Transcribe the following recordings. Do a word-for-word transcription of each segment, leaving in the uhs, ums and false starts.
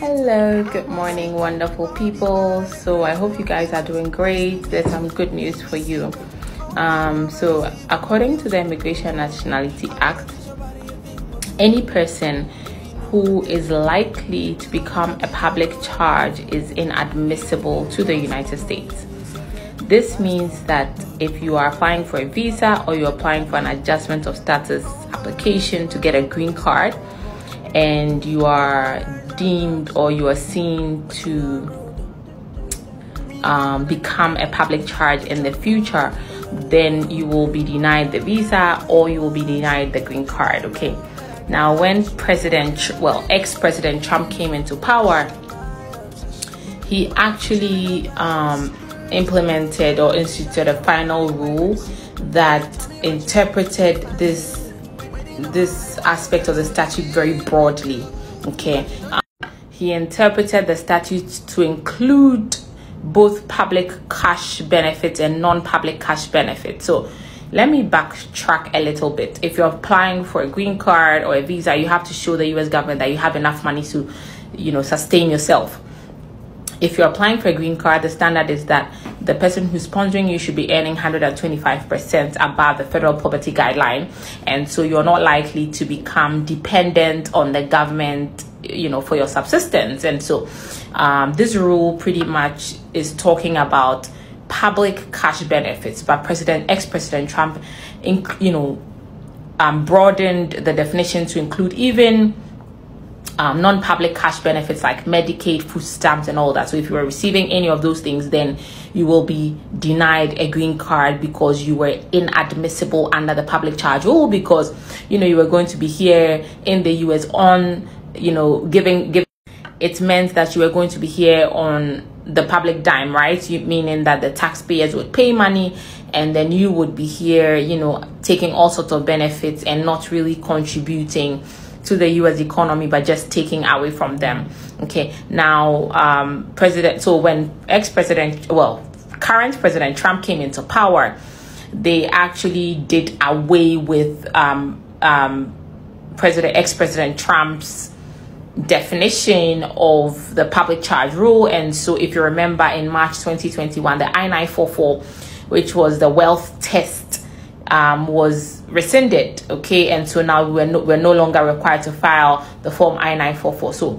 Hello, good morning, wonderful people. So I hope you guys are doing great. There's some good news for you. Um, so according to the Immigration Nationality Act, any person who is likely to become a public charge is inadmissible to the United States. This means that if you are applying for a visa or you're applying for an adjustment of status application to get a green card and you are deemed or you are seen to um, become a public charge in the future, then you will be denied the visa or you will be denied the green card, okay? Now, when President, well, ex-President Trump came into power, he actually um, implemented or instituted a final rule that interpreted this this aspect of the statute very broadly. Okay, um, he interpreted the statute to include both public cash benefits and non-public cash benefits. So let me backtrack a little bit. If you're applying for a green card or a visa, you have to show the U S government that you have enough money to, you know, sustain yourself. If you're applying for a green card, the standard is that the person who's sponsoring you should be earning one hundred twenty-five percent above the federal poverty guideline, and so you're not likely to become dependent on the government, you know, for your subsistence. And so um, this rule pretty much is talking about public cash benefits, but President ex-President Trump, in, you know, um, broadened the definition to include even Um, non-public cash benefits like Medicaid, food stamps, and all that. So if you are receiving any of those things, then you will be denied a green card because you were inadmissible under the public charge rule, because, you know, you were going to be here in the U S on, you know, giving, giving. It meant that you were going to be here on the public dime, right? You, meaning that the taxpayers would pay money and then you would be here, you know, taking all sorts of benefits and not really contributing to the U S economy, by just taking away from them. Okay, now um, President. So when ex-president, well, current President Trump came into power, they actually did away with um, um, President ex-President Trump's definition of the public charge rule. And so, if you remember, in March twenty twenty-one, the I nine forty-four, which was the wealth test, Um, was rescinded, okay, and so now we're no, we're no longer required to file the form I nine forty-four. So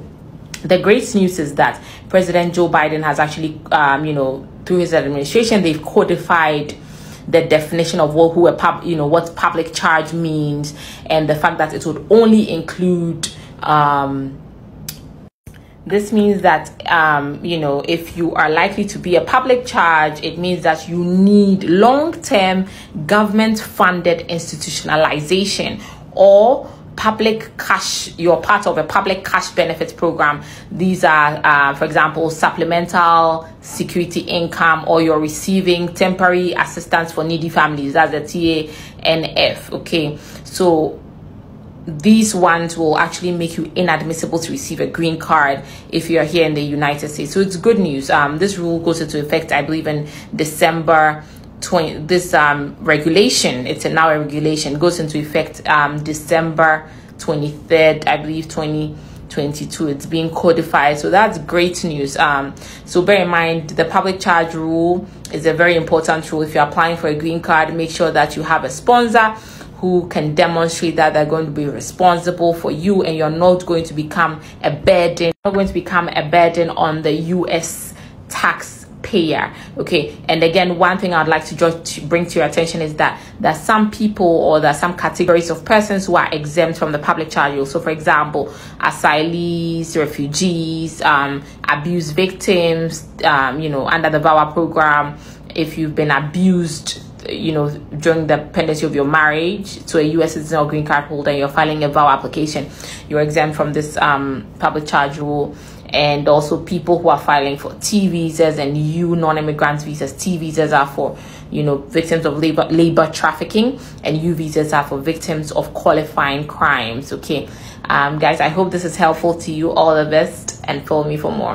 the great news is that President Joe Biden has actually, um, you know, through his administration, they've codified the definition of what who a pub, you know, what public charge means, and the fact that it would only include. Um, This means that, um, you know, if you are likely to be a public charge, it means that you need long-term government-funded institutionalization or public cash. You're part of a public cash benefits program. These are, uh, for example, supplemental security income, or you're receiving temporary assistance for needy families. That's the T A N F, okay? So these ones will actually make you inadmissible to receive a green card if you're here in the United States. So it's good news. Um, this rule goes into effect, I believe, in December twentieth. This um, regulation, it's a now a regulation, goes into effect um, December twenty-third, I believe, twenty twenty-two. It's being codified. So that's great news. Um, so bear in mind, the public charge rule is a very important rule. If you're applying for a green card, make sure that you have a sponsor who can demonstrate that they're going to be responsible for you, and you're not going to become a burden, not going to become a burden on the U S taxpayer. Okay, and again, one thing I'd like to just bring to your attention is that there are some people, or there are some categories of persons who are exempt from the public charge rule. So, for example, asylees, refugees, um, abuse victims, um, you know, under the VAWA program, if you've been abused, you know, during the pendency of your marriage to a U S citizen or green card holder, you're filing a VAWA application, you're exempt from this um, public charge rule. And also people who are filing for T visas and U non-immigrant visas. T visas are for, you know, victims of labor labor trafficking, and U visas are for victims of qualifying crimes. Okay, um, guys, I hope this is helpful to you. All the best, and follow me for more.